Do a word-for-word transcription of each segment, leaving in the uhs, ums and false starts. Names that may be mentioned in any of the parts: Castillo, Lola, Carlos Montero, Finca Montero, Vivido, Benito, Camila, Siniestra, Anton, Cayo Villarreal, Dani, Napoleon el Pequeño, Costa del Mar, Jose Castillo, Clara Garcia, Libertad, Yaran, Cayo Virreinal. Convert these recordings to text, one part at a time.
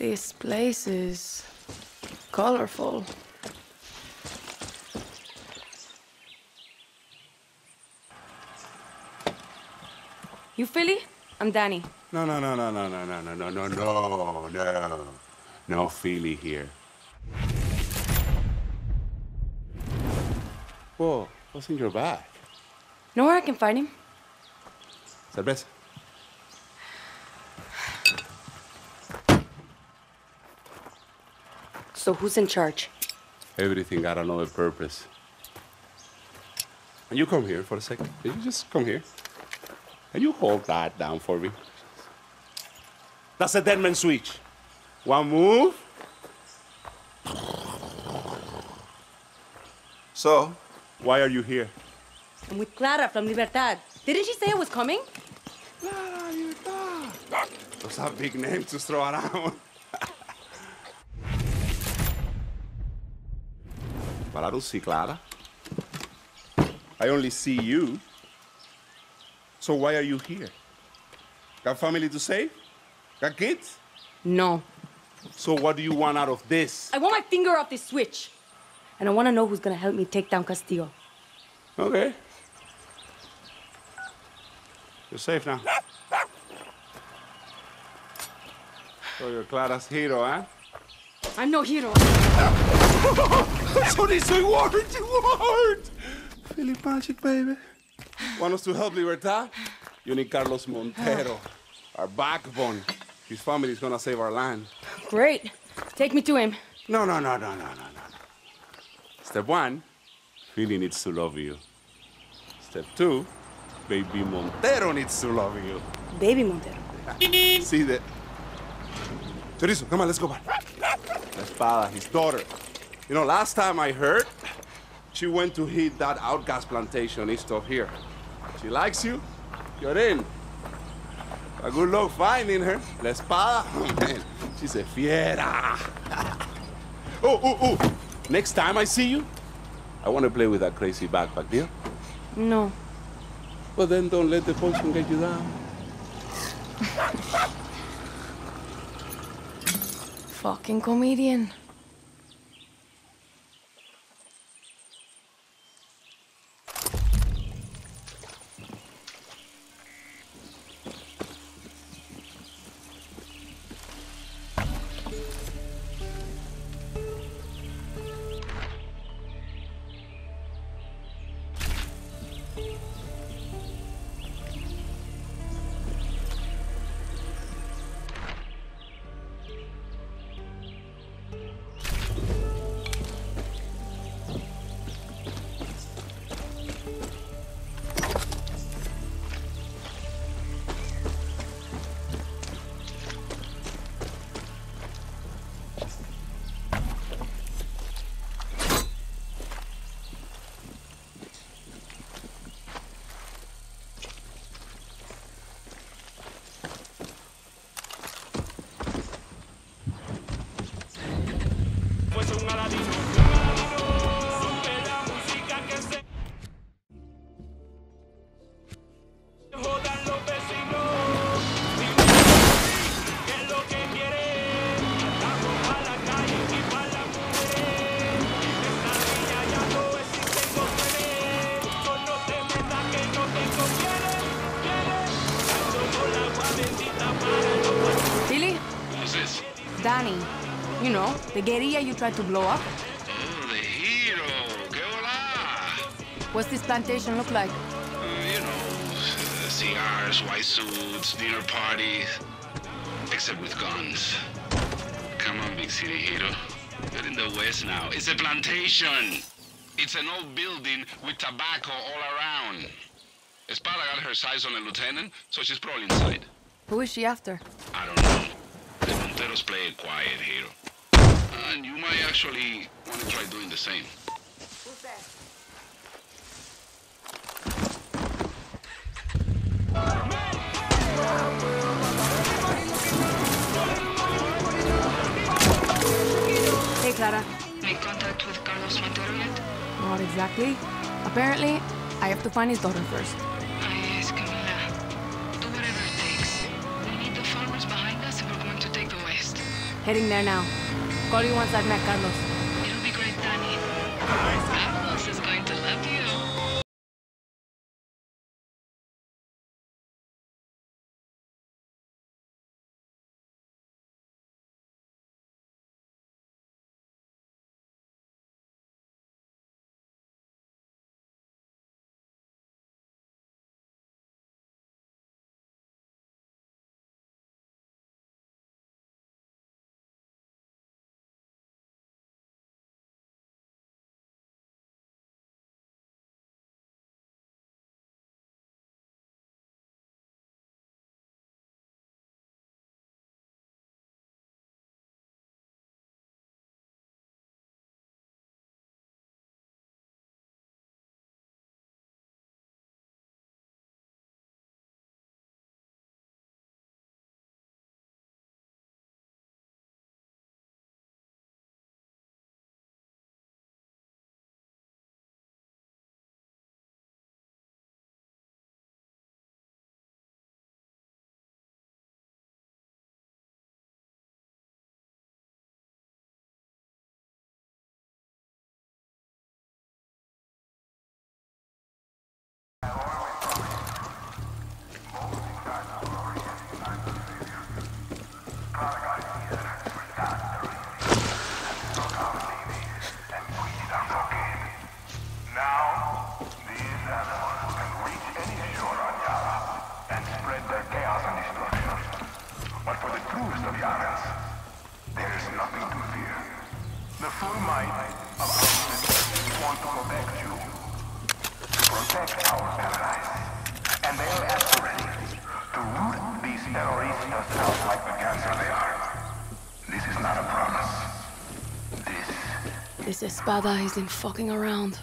This place is colorful. You Philly? I'm Dani. No, no, no, no, no, no, no, no, no, no, no, no. No Philly here. Whoa, what's in your bag? Know where I can find him? Cerveza. So who's in charge? Everything got another purpose. And you come here for a second. You just come here. And you hold that down for me. That's a dead man switch. One move. So, why are you here? I'm with Clara from Libertad. Didn't she say I was coming? Clara, Libertad. Those are big names to throw around. But I don't see Clara. I only see you. So why are you here? Got family to save? Got kids? No. So what do you want out of this? I want my finger off this switch. And I want to know who's going to help me take down Castillo. Okay. You're safe now. So you're Clara's hero, huh? I'm no hero. So this is hard, too hard! Philly magic, baby. Want us to help Libertad? You need Carlos Montero, our backbone. His family is gonna save our land. Great. Take me to him. No, no, no, no, no, no, no. Step one, Philly needs to love you. Step two, baby Montero needs to love you. Baby Montero. See that? Chorizo, come on, let's go back. La Espada, his daughter. You know, last time I heard, she went to hit that outcast plantation east of here. She likes you, you're in. But good luck finding her. La Espada, oh man, she's a fiera. Oh, oh, oh. Next time I see you, I want to play with that crazy backpack, deal? No. Well, then don't let the poison get you down. Fucking comedian. The guerrilla you tried to blow up? Oh, the hero. Que hola. What's this plantation look like? Uh, you know, C Rs, white suits, dinner parties. Except with guns. Come on, big city hero. You're in the West now. It's a plantation. It's an old building with tobacco all around. Espada got her sights on a lieutenant, so she's probably inside. Who is she after? I don't know. The Monteros play it quiet, hero. And you might actually want to try doing the same. Who's that? Hey, Clara. Make contact with Carlos Montero yet? Not exactly. Apparently, I have to find his daughter first. Ay, es Camila. Do whatever it takes. We need the farmers behind us if we're going to take the West. Heading there now. Call you once I've met Carlos. It'll be great, Dani. Carlos is going to love you. This Espada isn't fucking around.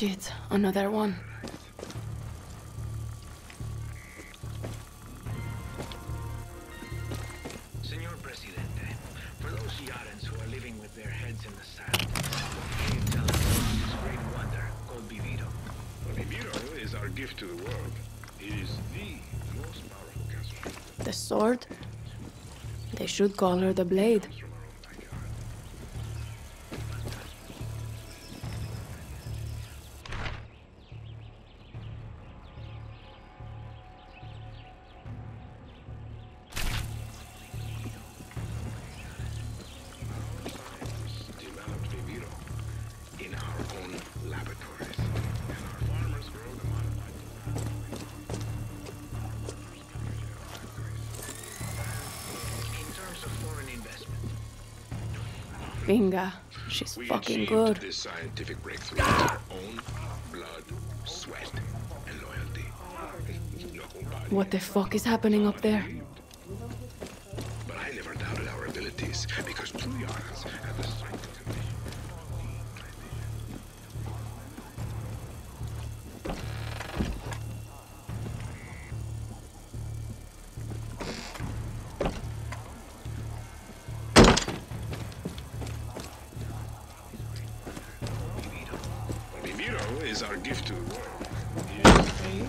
Shit, another one. Señor Presidente, for those Yarans who are living with their heads in the sand, what you tell us is this great wonder called Vivido. Well, Vivido is our gift to the world. It is the most powerful castle. The sword? They should call her the blade. Finga, she's we fucking good. This scientific breakthrough with our own blood, sweat, and loyalty. Nobody. What the fuck is happening up there? But I never doubted our abilities because true Yarans have the strength to our gift to the world. Yes. you?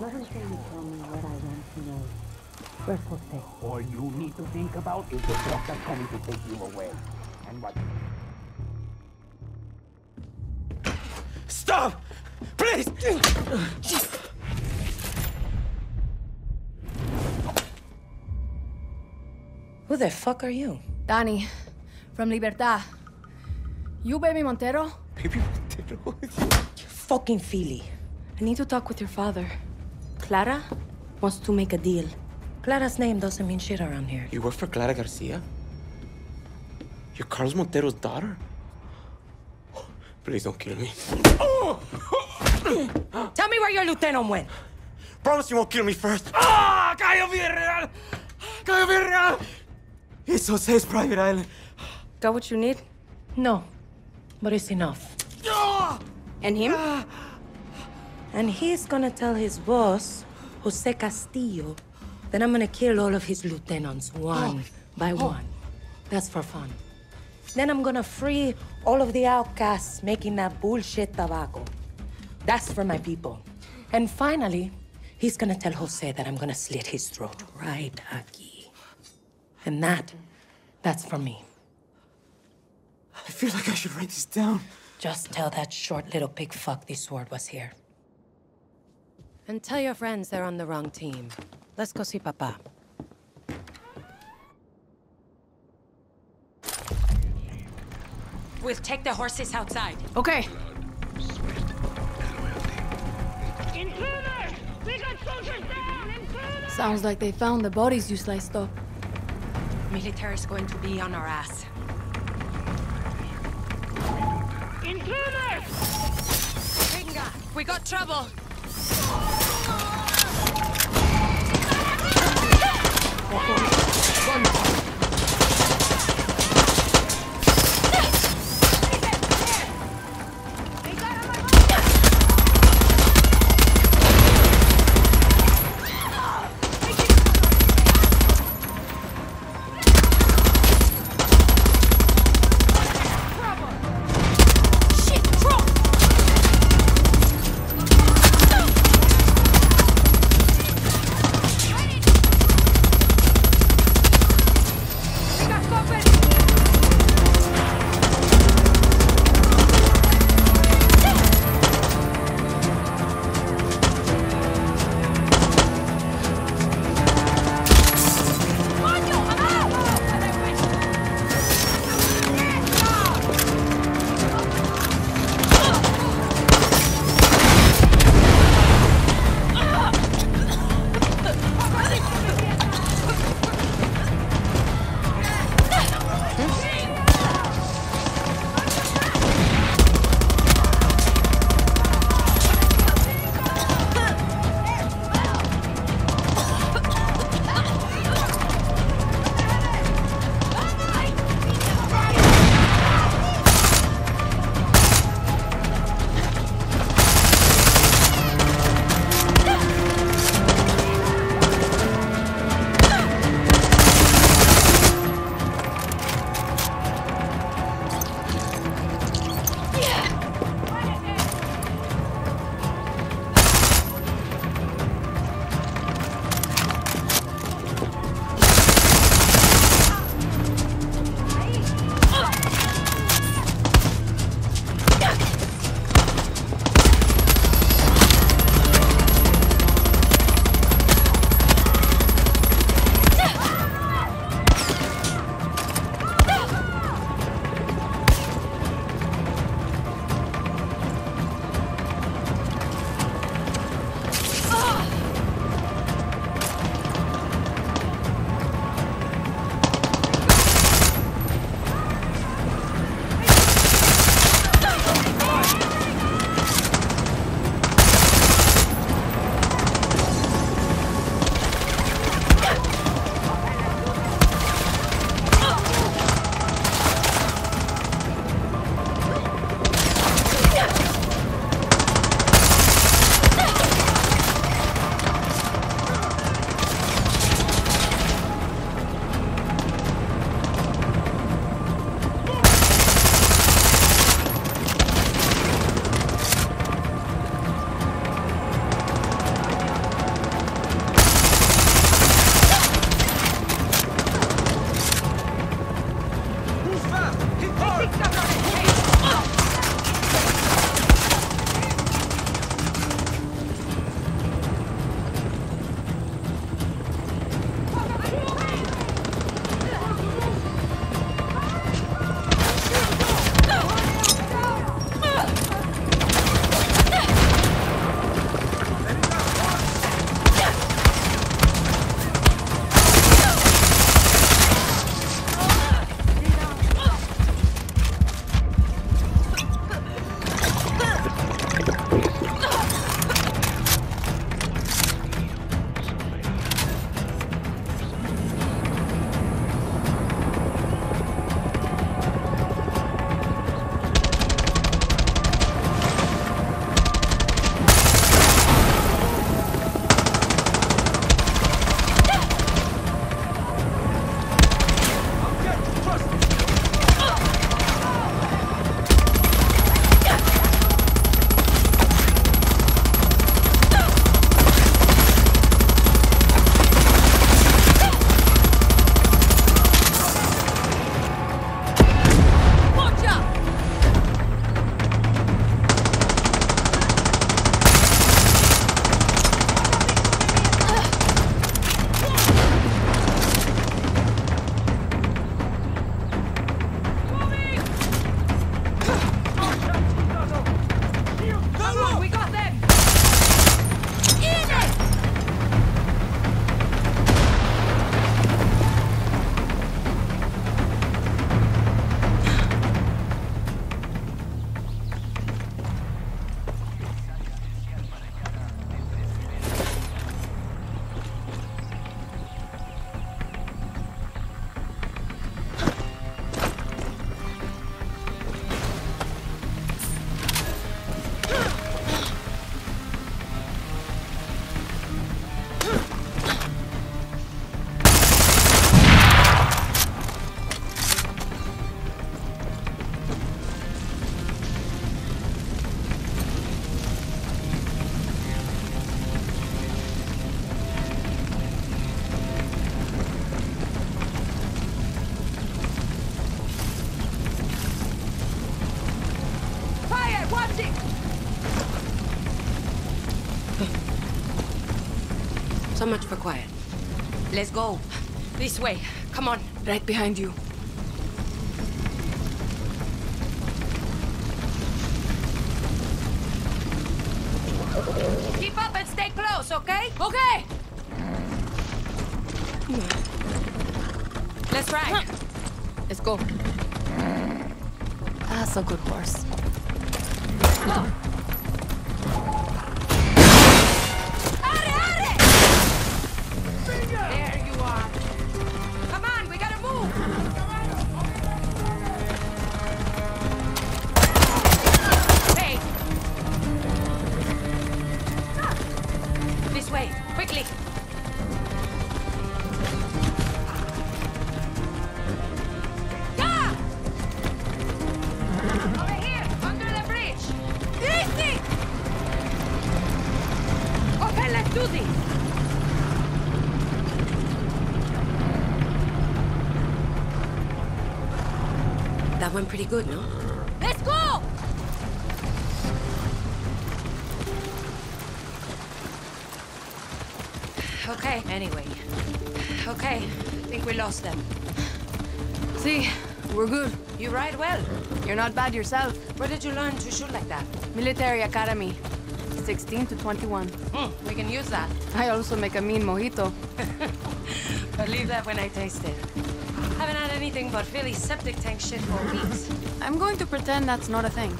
Let him try to tell me what I want to know. First we'll say, all you need to think about is the stuff that's coming to take you away. And what? Stop! Please! Just... Who the fuck are you? Dani, from Libertad. You Baby Montero? Baby Montero? You fucking filly. I need to talk with your father. Clara wants to make a deal. Clara's name doesn't mean shit around here. You work for Clara Garcia? You're Carlos Montero's daughter? Please don't kill me. Oh! Tell me where your lieutenant went. Promise you won't kill me first. Ah! Cayo Virreinal! Cayo Virreinal! It's Jose's private island. Got what you need? No. But it's enough. Ah! And him? Ah! And he's gonna tell his boss, Jose Castillo, that I'm gonna kill all of his lieutenants, one oh. by oh. one. That's for fun. Then I'm gonna free all of the outcasts making that bullshit tobacco. That's for my people. And finally, he's gonna tell Jose that I'm gonna slit his throat right aquí. And that, that's for me. I feel like I should write this down. Just tell that short little pig fuck this word was here. And tell your friends they're on the wrong team. Let's go see Papa. We'll take the horses outside. Okay. Intruder! We got soldiers down! Intruder! Sounds like they found the bodies you sliced up. Military's going to be on our ass. Intruder! Finga, we got trouble! One. much for quiet. Let's go. This way. Come on. Right behind you. Keep up and stay close, okay? Okay! Let's ride. Let's go. That's a good horse. Oh. That went pretty good, no? Let's go! Okay, anyway. Okay, I think we lost them. See, we're good. You ride well. You're not bad yourself. Where did you learn to shoot like that? Military Academy. sixteen to twenty-one. Mm, we can use that. I also make a mean mojito. Believe that when I taste it. Haven't had anything but Philly's septic tank shit for weeks. I'm going to pretend that's not a thing.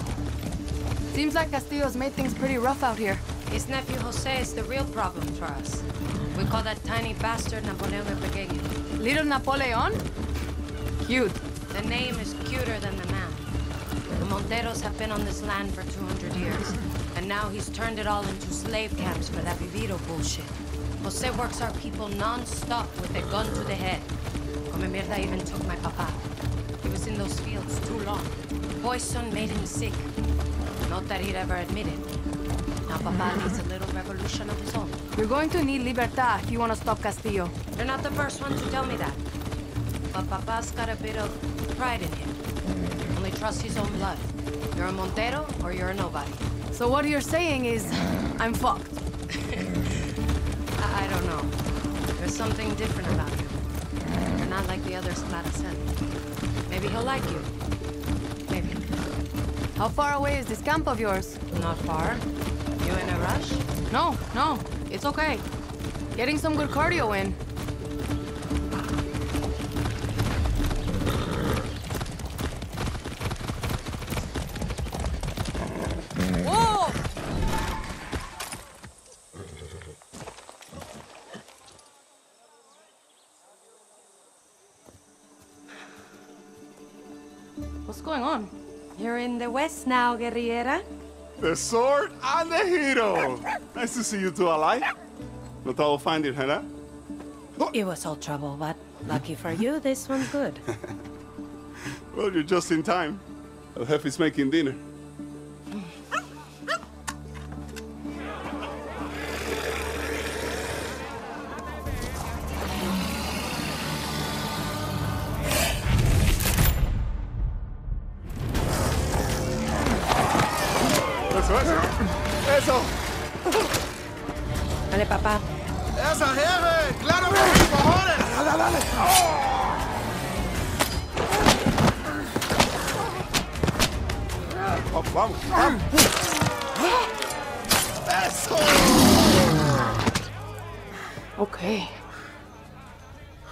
Seems like Castillo's made things pretty rough out here. His nephew Jose is the real problem for us. We call that tiny bastard Napoleon el Pequeño. Little Napoleon? Cute. The name is cuter than the man. The Monteros have been on this land for two hundred years. And now he's turned it all into slave camps for that vivido bullshit. Jose works our people non-stop with a gun to the head. Mierda even took my papa. He was in those fields too long. The poison made him sick. Not that he'd ever admit it. Now papa needs a little revolution of his own. You're going to need Libertad if you want to stop Castillo. You're not the first one to tell me that. But papa's got a bit of pride in him. Only trusts his own blood. You're a Montero or you're a nobody. So what you're saying is, I'm fucked. I don't know. There's something different about you. Not like the others Clara sent. Maybe he'll like you. Maybe. How far away is this camp of yours? Not far. You in a rush? No, no. It's okay. Getting some good cardio in. The West now, guerrillera. The sword and the hero. Nice to see you two alive. Not how I'll find it, Hannah. It was all trouble, but lucky for you, this one's good. Well, you're just in time. El Jefe's making dinner.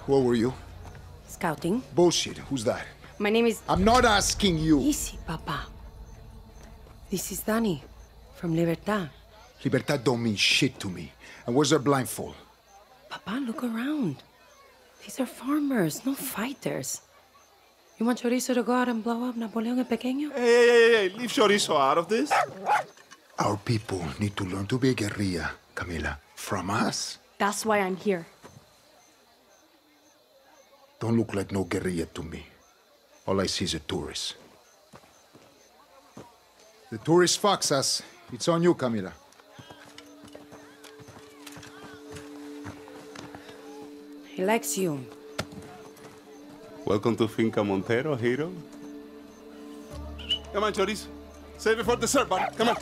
What were you? Scouting. Bullshit. Who's that? My name is... I'm not asking you. Easy, Papa. This is Dani, from Libertad. Libertad don't mean shit to me. And where's their blindfold? Papa, look around. These are farmers, not fighters. You want Chorizo to go out and blow up Napoleon el Pequeño? Hey, hey, hey, hey. Leave Chorizo out of this. Our people need to learn to be a guerrilla, Camila. From us. That's why I'm here. Don't look like no guerrilla to me. All I see is a tourist. The tourist fucks us. It's on you, Camila. He likes you. Welcome to Finca Montero, hero. Come on, Chorizo. Save it for dessert, buddy. Come on.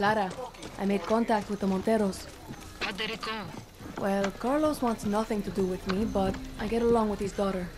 Clara, I made contact with the Monteros. How did it go? Well, Carlos wants nothing to do with me, but I get along with his daughter.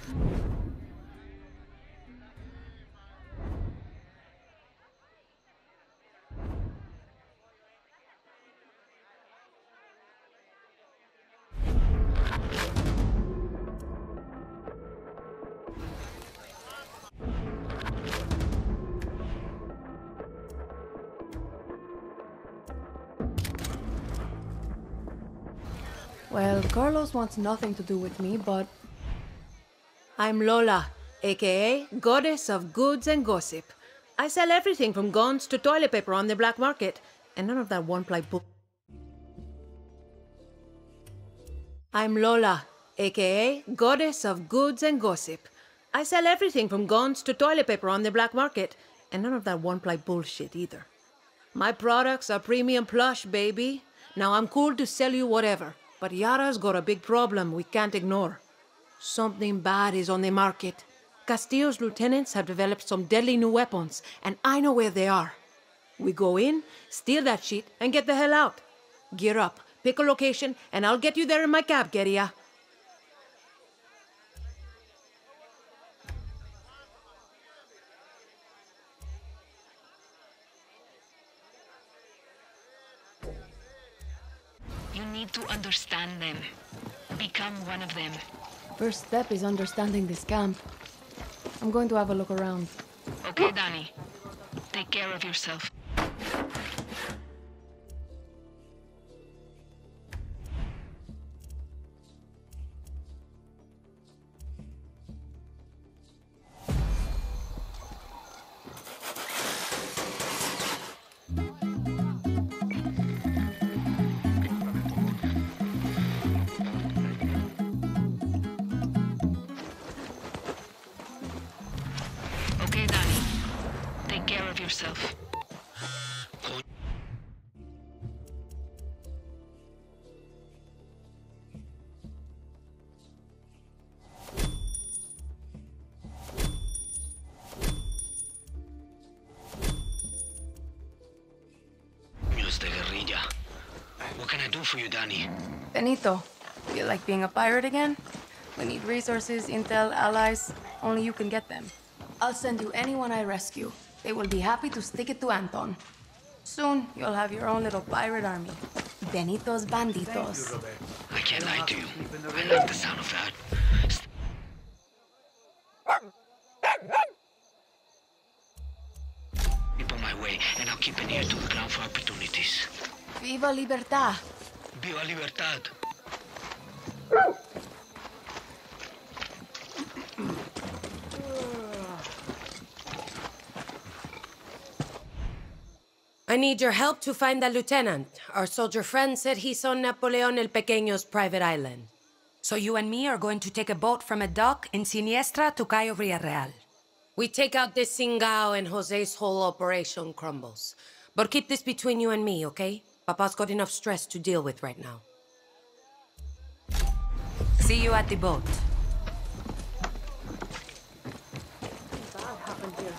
Well, Carlos wants nothing to do with me, but... I'm Lola, a k a. Goddess of Goods and Gossip. I sell everything from guns to toilet paper on the black market, and none of that one-ply book. I'm Lola, a k a. Goddess of Goods and Gossip. I sell everything from guns to toilet paper on the black market, and none of that one-ply bullshit either. My products are premium plush, baby. Now I'm cool to sell you whatever. But Yara's got a big problem we can't ignore. Something bad is on the market. Castillo's lieutenants have developed some deadly new weapons, and I know where they are. We go in, steal that shit, and get the hell out. Gear up, pick a location, and I'll get you there in my cab, Guerilla. To understand them. Become one of them. First step is understanding this camp. I'm going to have a look around. Okay, Dani. Take care of yourself. Yourself. News de guerrilla. What can I do for you, Dani? Benito, feel like being a pirate again? We need resources, intel, allies. Only you can get them. I'll send you anyone I rescue. They will be happy to stick it to Anton. Soon, you'll have your own little pirate army. Benito's Banditos. I can't lie to you. I love the sound of that. Keep on my way, and I'll keep an ear to the ground for opportunities. Viva Libertad! Viva Libertad! I need your help to find that lieutenant. Our soldier friend said he saw Napoleon el Pequeño's private island. So you and me are going to take a boat from a dock in Siniestra to Cayo Villarreal. We take out this Singao and Jose's whole operation crumbles. But keep this between you and me, okay? Papa's got enough stress to deal with right now. See you at the boat. What happened here?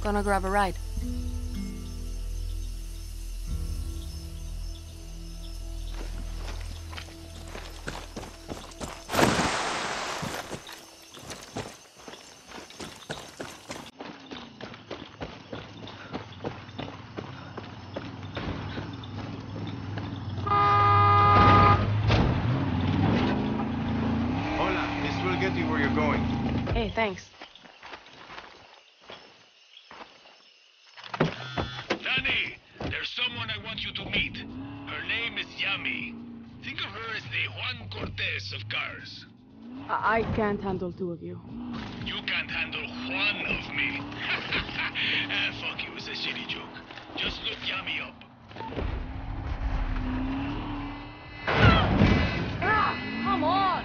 Gonna grab a ride. Hola, this will get you where you're going. Hey, thanks. Think of her as the Juan Cortez of cars. I, I can't handle two of you. You can't handle one of me. Ah, fuck, it was a shitty joke. Just look Yummy up. Ah, come on!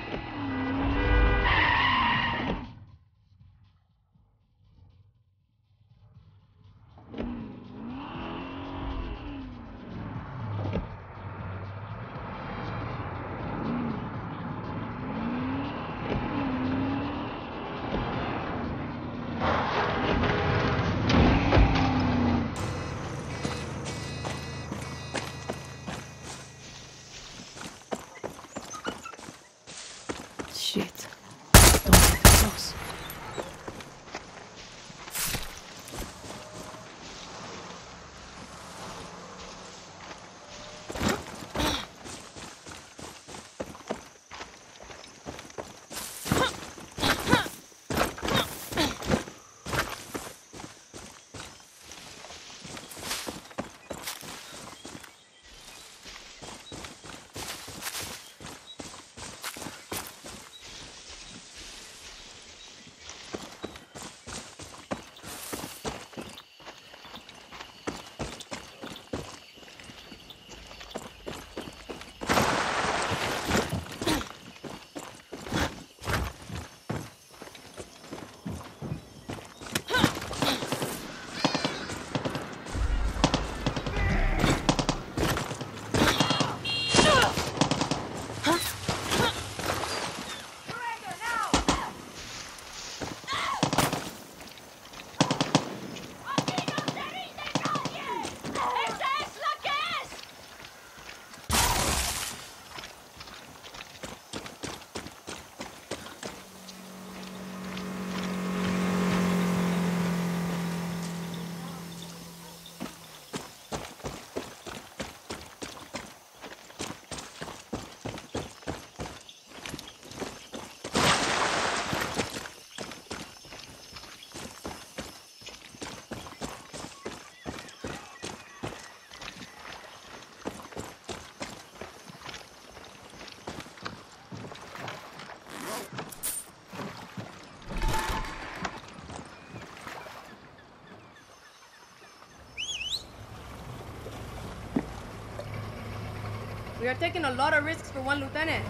We are taking a lot of risks for one lieutenant.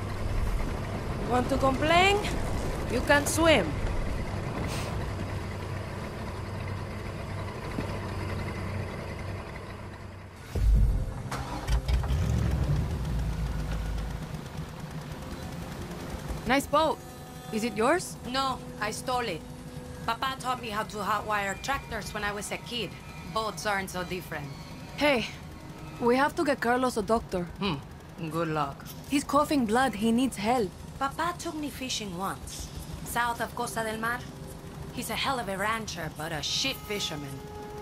Want to complain? You can't swim. Nice boat. Is it yours? No, I stole it. Papa taught me how to hotwire tractors when I was a kid. Boats aren't so different. Hey, we have to get Carlos a doctor. Hmm. Good luck. He's coughing blood. He needs help. Papa took me fishing once, south of Costa del Mar. He's a hell of a rancher, but a shit fisherman.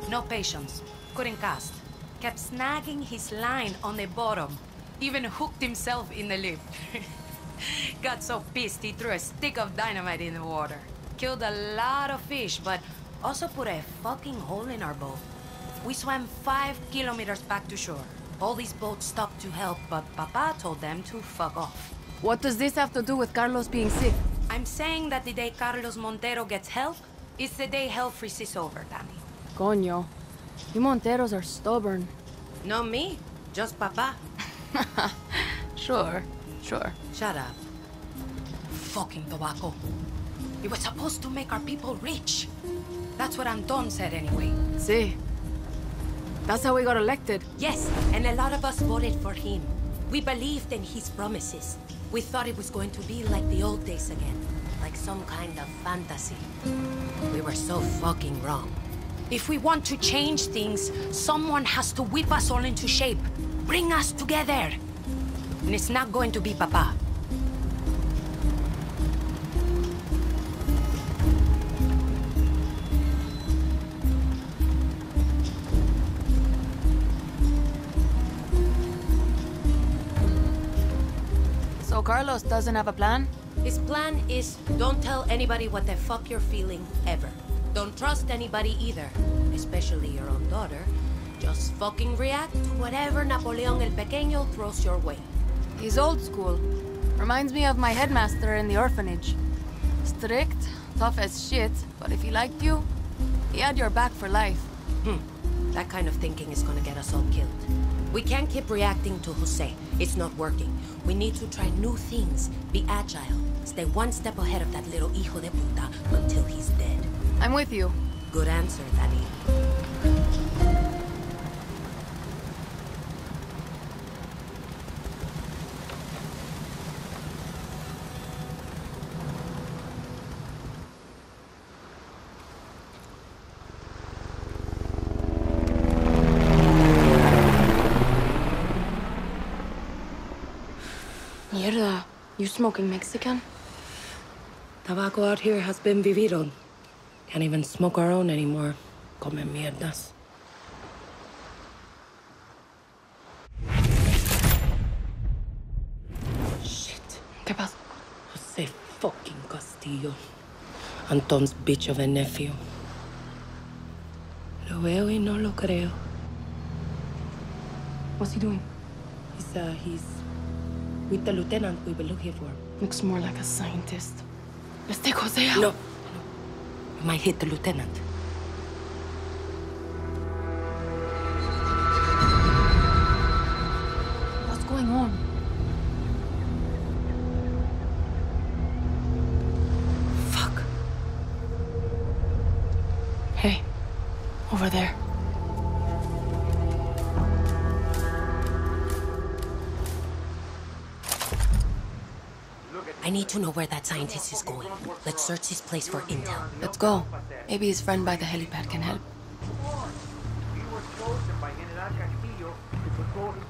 No patience. Couldn't cast. Kept snagging his line on the bottom. Even hooked himself in the lip. Got so pissed he threw a stick of dynamite in the water. Killed a lot of fish, but also put a fucking hole in our boat. We swam five kilometers back to shore. All these boats stopped to help, but Papa told them to fuck off. What does this have to do with Carlos being sick? I'm saying that the day Carlos Montero gets help, it's the day hell freezes over, Dani. Coño. You Monteros are stubborn. Not me, just Papa. Sure, sure. Shut up. Fucking tobacco. It was supposed to make our people rich. That's what Anton said anyway. Sí. That's how we got elected. Yes, and a lot of us voted for him. We believed in his promises. We thought it was going to be like the old days again. Like some kind of fantasy. We were so fucking wrong. If we want to change things, someone has to whip us all into shape. Bring us together. And it's not going to be Papa. Carlos doesn't have a plan? His plan is, don't tell anybody what the fuck you're feeling, ever. Don't trust anybody either, especially your own daughter. Just fucking react to whatever Napoleon el Pequeño throws your way. He's old school. Reminds me of my headmaster in the orphanage. Strict, tough as shit, but if he liked you, he had your back for life. Hmm. That kind of thinking is gonna get us all killed. We can't keep reacting to Jose. It's not working. We need to try new things, be agile, stay one step ahead of that little hijo de puta until he's dead. I'm with you. Good answer, Dani. Mierda, you smoking Mexican? Tabaco out here has been vivido. Can't even smoke our own anymore. Come mierdas. Shit. ¿Qué pasa? Jose fucking Castillo. Anton's bitch of a nephew. Lo veo y no lo creo. What's he doing? He's, uh, he's... with the lieutenant we were looking for. Looks more like a scientist. Let's take Jose out. No. no. You might hit the lieutenant. What's going on? Fuck. Hey, over there. I need to know where that scientist is going. Let's search this place for intel. Let's go. Maybe his friend by the helipad can help.